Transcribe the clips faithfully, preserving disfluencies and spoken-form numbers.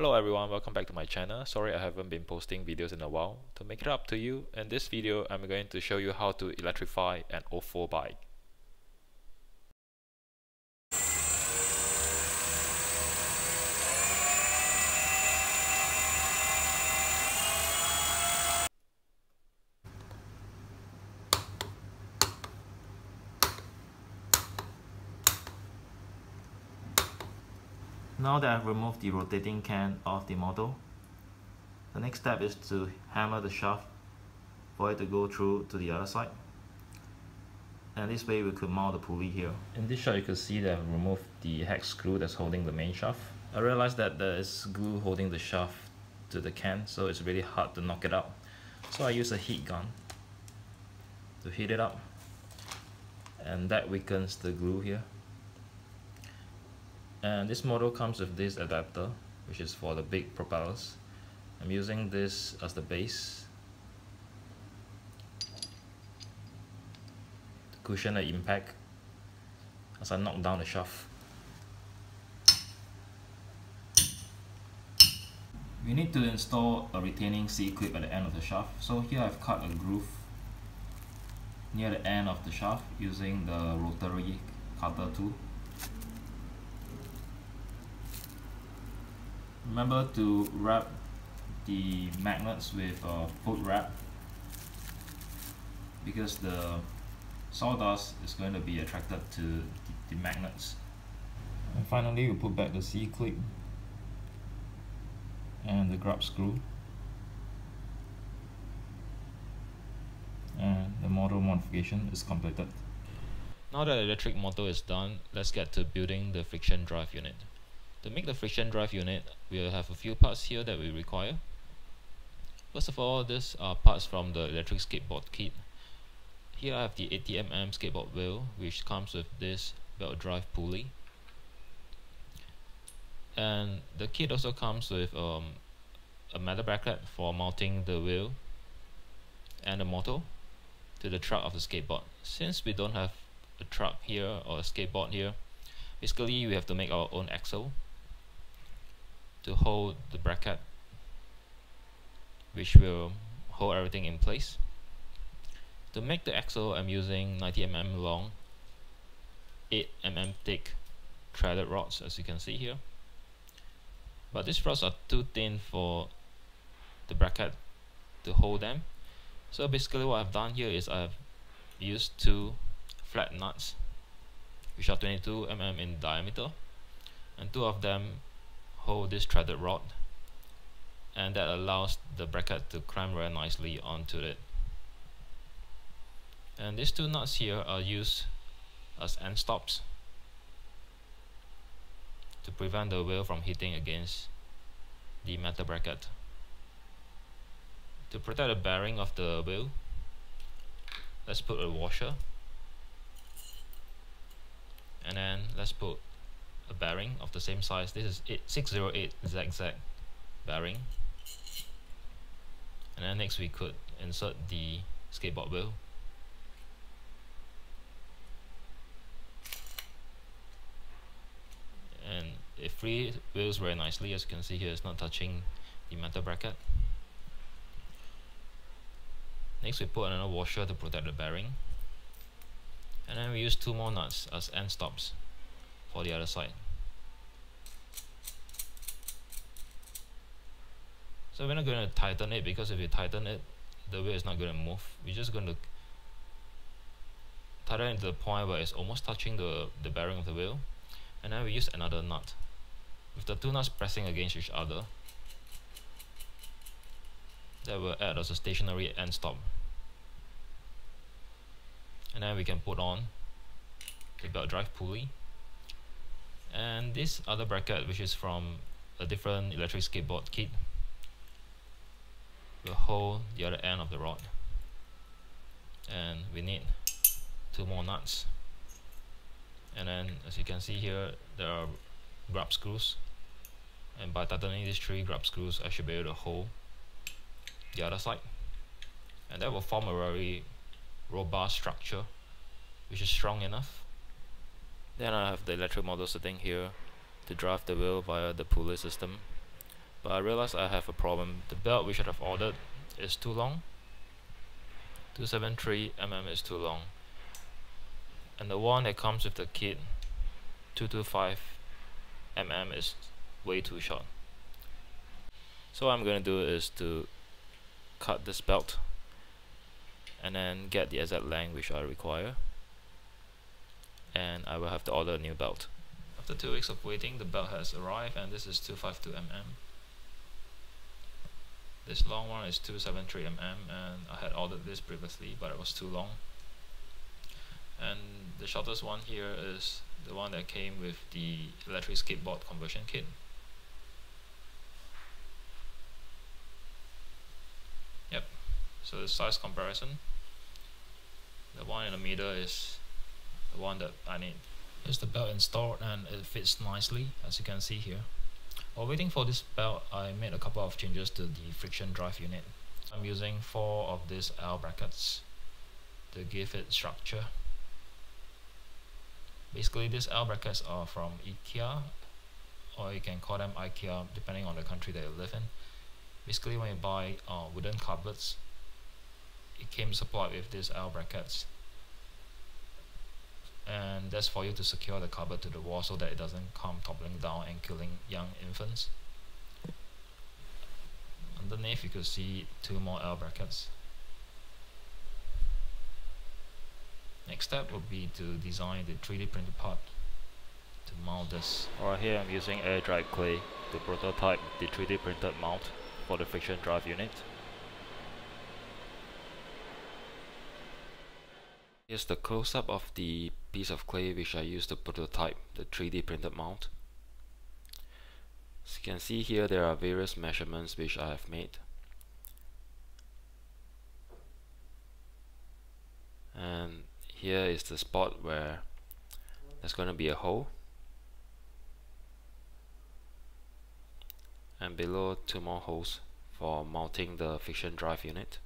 Hello everyone, welcome back to my channel. Sorry I haven't been posting videos in a while. To make it up to you, in this video I'm going to show you how to electrify an O F O bike. Now that I've removed the rotating can of the model, the next step is to hammer the shaft for it to go through to the other side. And this way we could mount the pulley here. In this shot you can see that I've removed the hex screw that's holding the main shaft. I realized that there is glue holding the shaft to the can, so it's really hard to knock it out. So I use a heat gun to heat it up, and that weakens the glue here. And this model comes with this adapter, which is for the big propellers. I'm using this as the base to cushion the impact as I knock down the shaft. We need to install a retaining C-clip at the end of the shaft. So here I've cut a groove near the end of the shaft using the rotary cutter tool. Remember to wrap the magnets with a food wrap because the sawdust is going to be attracted to the, the magnets. And finally, we put back the C-clip and the grub screw and the model modification is completed. Now that the electric motor is done, let's get to building the friction drive unit. To make the friction drive unit, we will have a few parts here that we require. First of all, these are parts from the electric skateboard kit. Here I have the eighty millimeter skateboard wheel, which comes with this belt drive pulley. And the kit also comes with um, a metal bracket for mounting the wheel and the motor to the truck of the skateboard. Since we don't have a truck here or a skateboard here, basically we have to make our own axle to hold the bracket, which will hold everything in place. To make the axle, I'm using ninety millimeter long, eight millimeter thick threaded rods, as you can see here, but these rods are too thin for the bracket to hold them. So basically what I've done here is I've used two flat nuts which are twenty-two millimeter in diameter, and two of them hold this threaded rod, and that allows the bracket to climb very nicely onto it. And these two nuts here are used as end stops to prevent the wheel from hitting against the metal bracket. To protect the bearing of the wheel, let's put a washer, and then let's put a bearing of the same size. This is six oh eight Z Z bearing, and then next we could insert the skateboard wheel. And it free wheels very nicely, as you can see here it's not touching the metal bracket. Next we put another washer to protect the bearing, and then we use two more nuts as end stops for the other side. So we're not going to tighten it, because if you tighten it, the wheel is not going to move. We're just going to tighten it to the point where it's almost touching the, the bearing of the wheel, and then we use another nut, with the two nuts pressing against each other. That will act as a stationary end stop. And then we can put on the belt drive pulley, and this other bracket, which is from a different electric skateboard kit, will hold the other end of the rod. And we need two more nuts, and then as you can see here there are grub screws, and by tightening these three grub screws I should be able to hold the other side, and that will form a very robust structure which is strong enough. Then I have the electric motor sitting here to drive the wheel via the pulley system, but I realized I have a problem. The belt we should have ordered is too long. Two seventy-three millimeters is too long, and the one that comes with the kit, two twenty-five millimeters, is way too short. So what I'm going to do is to cut this belt and then get the exact length which I require, and I will have to order a new belt. After two weeks of waiting, the belt has arrived, and this is two fifty-two millimeters. This long one is two seventy-three millimeters, and I had ordered this previously but it was too long. And the shortest one here is the one that came with the electric skateboard conversion kit. Yep, so the size comparison, the one in the middle is the one that I need. Here's the belt installed, and it fits nicely as you can see here. While waiting for this belt, I made a couple of changes to the friction drive unit. I'm using four of these L brackets to give it structure. Basically, these L brackets are from IKEA, or you can call them IKEA depending on the country that you live in. Basically, when you buy uh, wooden cupboards, it came supplied with these L brackets, and that's for you to secure the cupboard to the wall so that it doesn't come toppling down and killing young infants. Underneath you can see two more L brackets. Next step would be to design the three D printed part to mount this. Alright, here I'm using air dried clay to prototype the three D printed mount for the friction drive unit. Here's the close-up of the piece of clay which I used to prototype the three D printed mount. As you can see here, there are various measurements which I have made, and here is the spot where there's going to be a hole, and below two more holes for mounting the friction drive unit.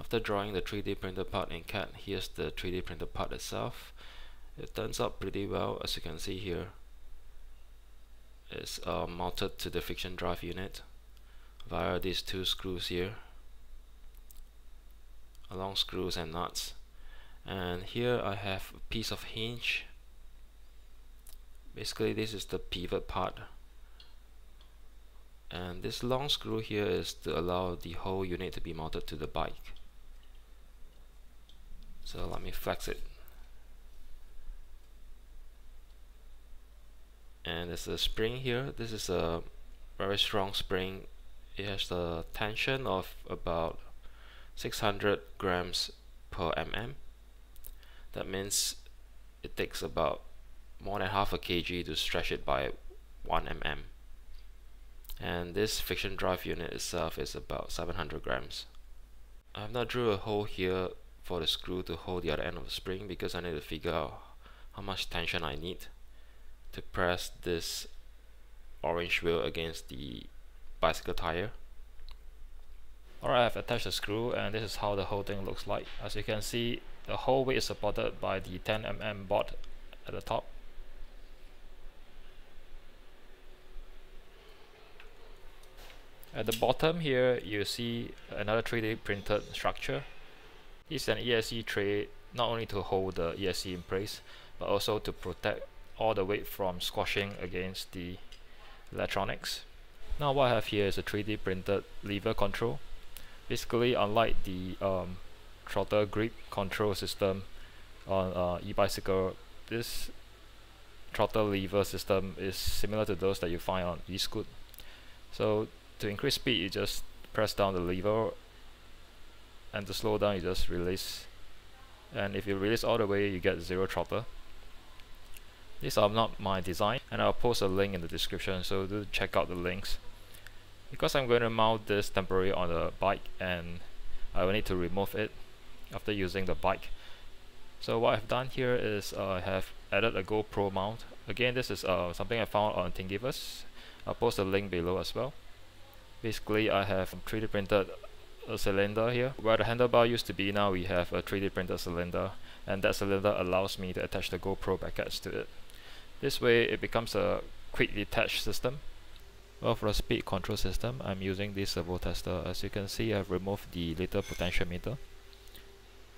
After drawing the three D printed part in C A D, here's the three D printed part itself. It turns out pretty well, as you can see here. It's uh, mounted to the friction drive unit via these two screws here, along screws and nuts. And here I have a piece of hinge. Basically, this is the pivot part, and this long screw here is to allow the whole unit to be mounted to the bike. So let me flex it, and there's a spring here. This is a very strong spring. It has the tension of about six hundred grams per millimeter. That means it takes about more than half a kilogram to stretch it by one millimeter, and this friction drive unit itself is about seven hundred grams. I have not drew a hole here for the screw to hold the other end of the spring because I need to figure out how much tension I need to press this orange wheel against the bicycle tire. Alright, I've attached the screw, and this is how the whole thing looks like. As you can see, the whole weight is supported by the ten millimeter board at the top. At the bottom here, you see another three D printed structure. It's an E S C tray, not only to hold the E S C in place, but also to protect all the weight from squashing against the electronics. Now what I have here is a three D printed lever control. Basically, unlike the um, throttle grip control system on uh, e-bicycle, this throttle lever system is similar to those that you find on e-scoot. So to increase speed, you just press down the lever, and to slow down, you just release. And if you release all the way, you get zero throttle. These are not my design, and I'll post a link in the description, so do check out the links. Because I'm going to mount this temporarily on the bike, and I will need to remove it after using the bike. So what I've done here is uh, I have added a GoPro mount. Again, this is uh, something I found on Thingiverse. I'll post a link below as well. Basically, I have three D printed a cylinder here. Where the handlebar used to be, now we have a three D printed cylinder, and that cylinder allows me to attach the GoPro brackets to it. This way, it becomes a quick detach system. Well, for the speed control system, I'm using this servo tester. As you can see, I've removed the little potentiometer.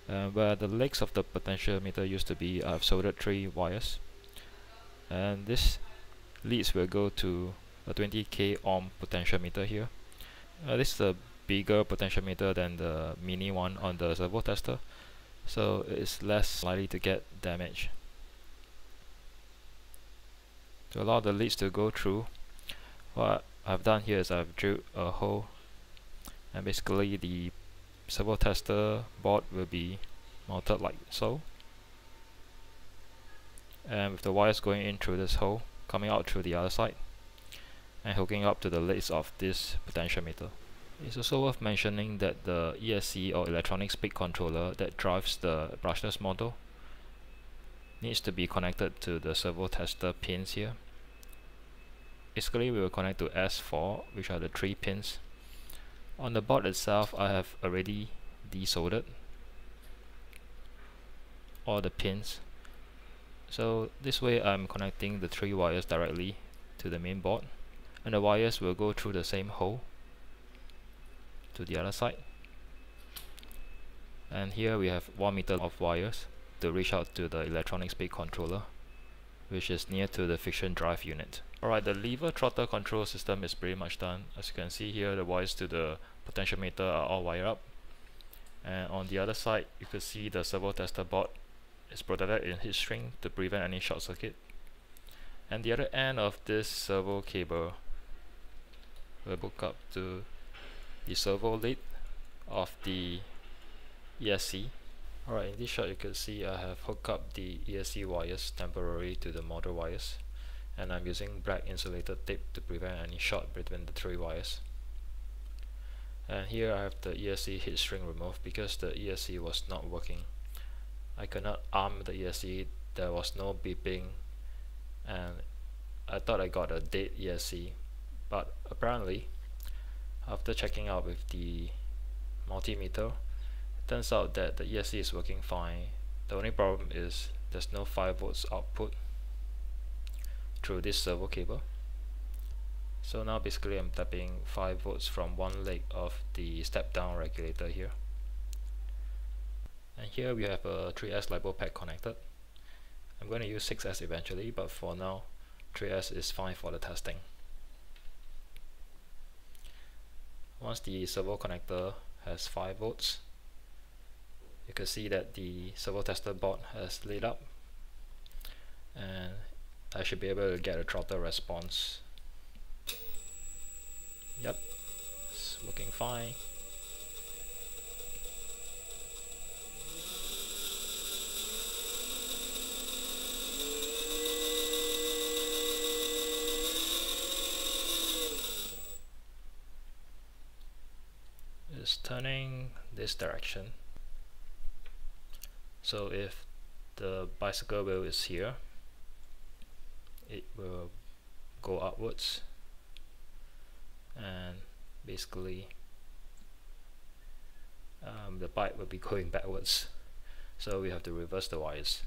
Uh, where the legs of the potentiometer used to be, I've soldered three wires, and this leads will go to a twenty K ohm potentiometer here. Uh, this is a bigger potentiometer than the mini one on the servo tester, so it's less likely to get damaged. To allow the leads to go through, what I've done here is I've drilled a hole, and basically the servo tester board will be mounted like so, and with the wires going in through this hole, coming out through the other side, and hooking up to the leads of this potentiometer. It's also worth mentioning that the E S C, or electronic speed controller, that drives the brushless model needs to be connected to the servo tester pins here. Basically, we will connect to S four, which are the three pins. On the board itself, I have already desoldered all the pins, so this way I'm connecting the three wires directly to the main board, and the wires will go through the same hole to the other side. And here we have one meter of wires to reach out to the electronic speed controller, which is near to the friction drive unit. Alright, the lever throttle control system is pretty much done. As you can see here, the wires to the potentiometer are all wired up, and on the other side you can see the servo tester board is protected in heat shrink to prevent any short circuit, and the other end of this servo cable will hook up to the servo lead of the E S C. Alright, in this shot you can see I have hooked up the E S C wires temporarily to the motor wires, and I'm using black insulated tape to prevent any short between the three wires. And here I have the E S C heat shrink removed because the E S C was not working. I could not arm the E S C, there was no beeping, and I thought I got a dead E S C, but apparently after checking out with the multimeter, it turns out that the E S C is working fine. The only problem is there's no five volts output through this servo cable. So now basically I'm tapping five volts from one leg of the step down regulator here. And here we have a three S LiPo pack connected. I'm going to use six S eventually, but for now three S is fine for the testing. Once the servo connector has five volts, you can see that the servo tester board has lit up, and I should be able to get a throttle response. Yep, it's working fine. It's turning this direction. So if the bicycle wheel is here, it will go upwards, and basically um, the bike will be going backwards, so we have to reverse the wires.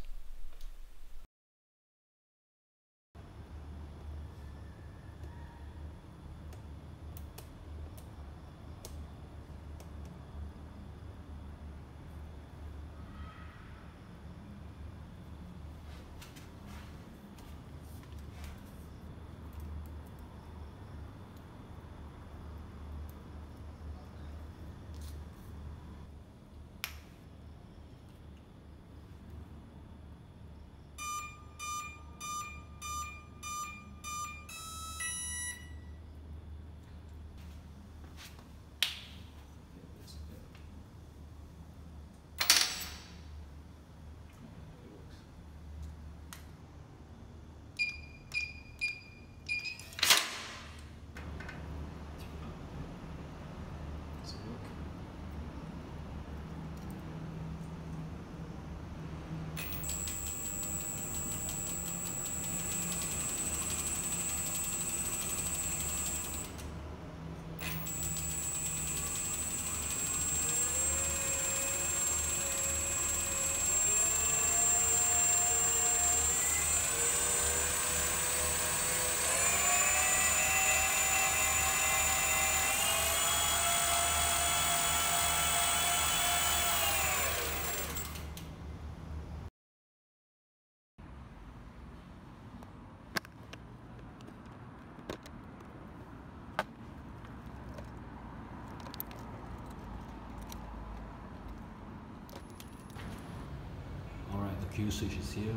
few switches here.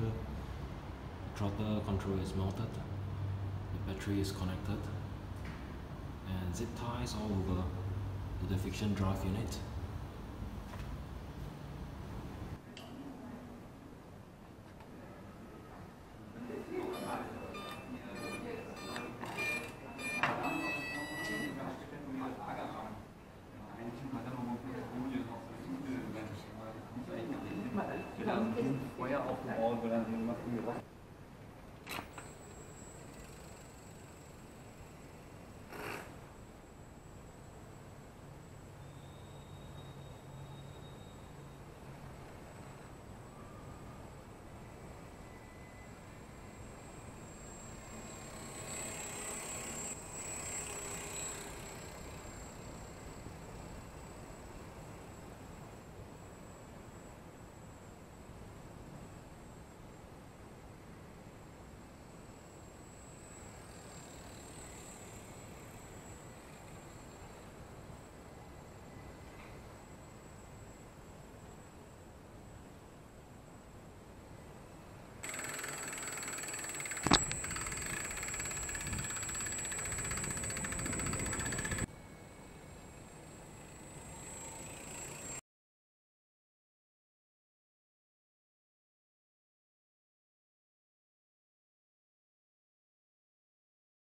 Throttle control is mounted. The battery is connected. And zip ties all over to the friction drive unit. Feuer auf dem Ohr, wenn er den Maschinen macht.